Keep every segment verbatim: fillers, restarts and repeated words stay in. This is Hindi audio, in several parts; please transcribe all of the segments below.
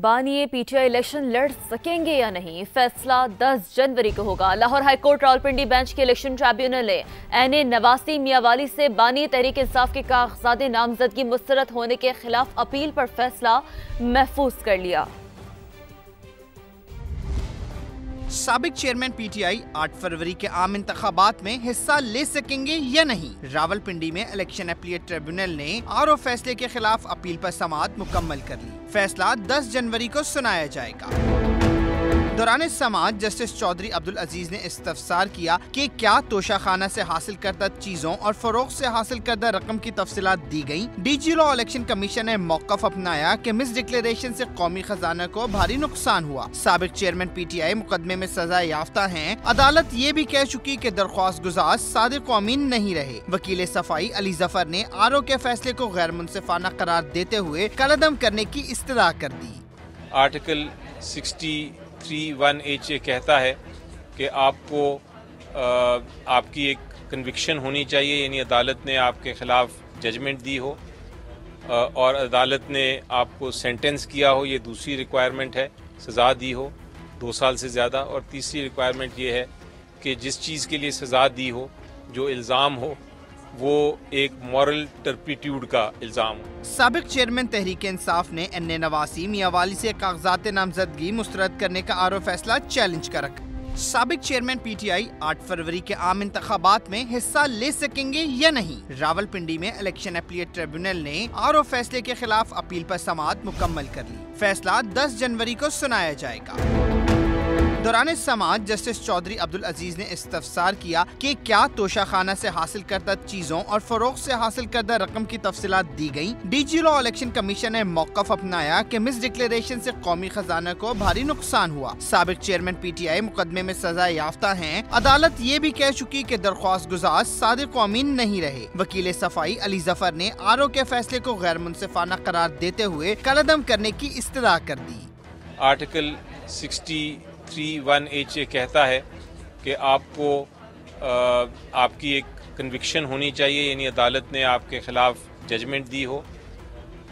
बानिए पीटीआई इलेक्शन लड़ सकेंगे या नहीं, फैसला दस जनवरी को होगा। Lahore high court Rawalpindi bench के इलेक्शन ट्रिब्यूनल ने एन ए नवासी मियांवाली से बानिए तहरीक इंसाफ के कागजात नामजदगी मुस्तरद होने के खिलाफ अपील पर फैसला महफूज कर लिया। साबिक चेयरमैन पीटीआई आठ फरवरी के आम इंतखाबात में हिस्सा ले सकेंगे या नहीं, रावलपिंडी में इलेक्शन अपीलेट ट्रिब्यूनल ने आर ओ फैसले के खिलाफ अपील पर समाअत मुकम्मल कर ली। फैसला दस जनवरी को सुनाया जाएगा। दौरान समाअत जस्टिस चौधरी अब्दुल अजीज ने इस्तफसार किया कि क्या तोशाखाना से हासिल करदा चीजों और फरोख से हासिल करदा रकम की तफसीलात दी गयी। डीजी लॉ इलेक्शन कमीशन ने मौकफ अपनाया कि मिस डिक्लेरेशन से कौमी खजाना को भारी नुकसान हुआ। साबिक चेयरमैन पीटीआई मुकदमे में सजा याफ्ता हैं। अदालत ये भी कह चुकी कि दरख्वास्त गुजार सादिक कौमीन नहीं रहे। वकील सफाई अली जफर ने आर ओ के फैसले को गैर मुनसिफाना करार देते हुए कलअदम करने की इस्तदा कर दी। Article sixty three one H A कहता है कि आपको आ, आपकी एक कन्विक्शन होनी चाहिए, यानी अदालत ने आपके खिलाफ जजमेंट दी हो आ, और अदालत ने आपको सेंटेंस किया हो, ये दूसरी रिक्वायरमेंट है, सज़ा दी हो दो साल से ज़्यादा। और तीसरी रिक्वायरमेंट ये है कि जिस चीज़ के लिए सज़ा दी हो, जो इल्ज़ाम हो, वो एक मॉरल टर्पिट्यूड का इल्ज़ाम। साबिक चेयरमैन तहरीक इंसाफ ने एन ए नवासी मियांवाली से कागजात नामजदगी मुस्तरद करने का आर ओ फैसला चैलेंज कर रखा। साबिक चेयरमैन पीटीआई आठ फरवरी के आम इंतखाबात में हिस्सा ले सकेंगे या नहीं, रावलपिंडी में इलेक्शन अपीलेट ट्रिब्यूनल ने आर ओ फैसले के खिलाफ अपील पर समाअत मुकम्मल कर ली। फैसला दस जनवरी को सुनाया जाएगा। दौरान समाअत जस्टिस चौधरी अब्दुल अजीज ने इस्तफसार किया कि क्या तोशाखाना से हासिल करदा चीजों और फरोख से हासिल करदा रकम की तफसीलात दी गयी। डीजी लॉ इलेक्शन कमीशन ने मौकफ अपनाया कि मिस डिक्लेरेशन से कौमी खजाना को भारी नुकसान हुआ। साबिक चेयरमैन पीटीआई मुकदमे में सजा याफ्ता हैं। अदालत ये भी कह चुकी कि दरख्वास्त गुजार सादिक कौमीन नहीं रहे। वकील सफाई अली जफर ने आर ओ के फैसले को गैर मुनसिफाना करार देते हुए कलअदम करने की इस्तदा कर दी। Article sixty three one H A कहता है कि आपको आ, आपकी एक कन्विक्शन होनी चाहिए, यानी अदालत ने आपके खिलाफ जजमेंट दी हो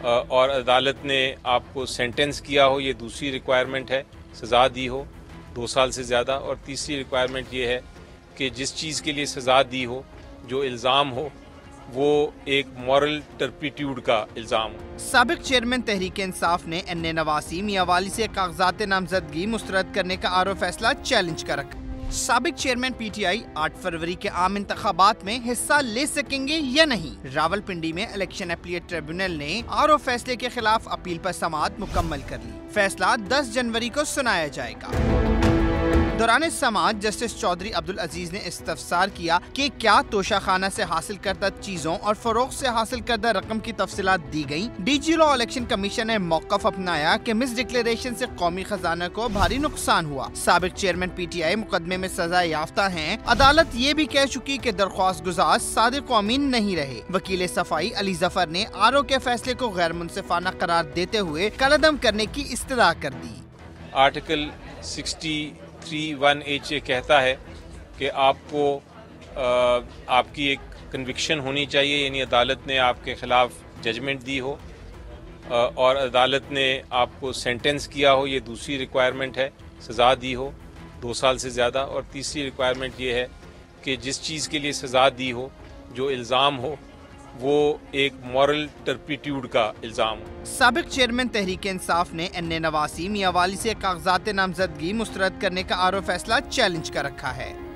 आ, और अदालत ने आपको सेंटेंस किया हो, ये दूसरी रिक्वायरमेंट है, सज़ा दी हो दो साल से ज़्यादा। और तीसरी रिक्वायरमेंट ये है कि जिस चीज़ के लिए सज़ा दी हो, जो इल्ज़ाम हो, वो एक मॉरल टर्पिट्यूड का इल्ज़ाम। साबिक चेयरमैन तहरीक इंसाफ ने एन ए नवासी मियांवाली से कागजात नामजदगी मुस्तरद करने का आर ओ फैसला चैलेंज कर रखा। साबिक चेयरमैन पीटीआई आठ फरवरी के आम इंतखाबात में हिस्सा ले सकेंगे या नहीं, रावलपिंडी में इलेक्शन अपीलेट ट्रिब्यूनल ने आर ओ फैसले के खिलाफ अपील पर समाअत मुकम्मल कर ली। फैसला दस जनवरी को सुनाया जाएगा। दौरान समाअत जस्टिस चौधरी अब्दुल अजीज ने इस्तफसार किया कि क्या तोशाखाना से हासिल करदा चीजों और फरोख से हासिल करदा रकम की तफसीलात दी गयी। डीजी लॉ इलेक्शन कमीशन ने मौकफ अपनाया कि मिस डिक्लेरेशन से कौमी खजाना को भारी नुकसान हुआ। साबिक चेयरमैन पीटीआई मुकदमे में सजा याफ्ता हैं। अदालत ये भी कह चुकी कि दरख्वास्त गुजार सादिक कौमीन नहीं रहे। वकील सफाई अली जफर ने आर ओ के फैसले को गैर मुनसिफाना करार देते हुए कलअदम करने की इस्तदा कर दी। Article sixty three one H A कहता है कि आपको आ, आपकी एक कन्विक्शन होनी चाहिए, यानी अदालत ने आपके खिलाफ जजमेंट दी हो आ, और अदालत ने आपको सेंटेंस किया हो, ये दूसरी रिक्वायरमेंट है, सज़ा दी हो दो साल से ज़्यादा। और तीसरी रिक्वायरमेंट ये है कि जिस चीज़ के लिए सज़ा दी हो, जो इल्ज़ाम हो, वो एक मॉरल टर्पिट्यूड का इल्ज़ाम। साबिक चेयरमैन तहरीक इंसाफ ने एन ए नवासी मियांवाली से कागजात नामजदगी मुस्तरद करने का आर ओ फैसला चैलेंज कर रखा है।